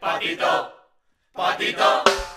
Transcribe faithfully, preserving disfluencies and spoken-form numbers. Patito, Patito.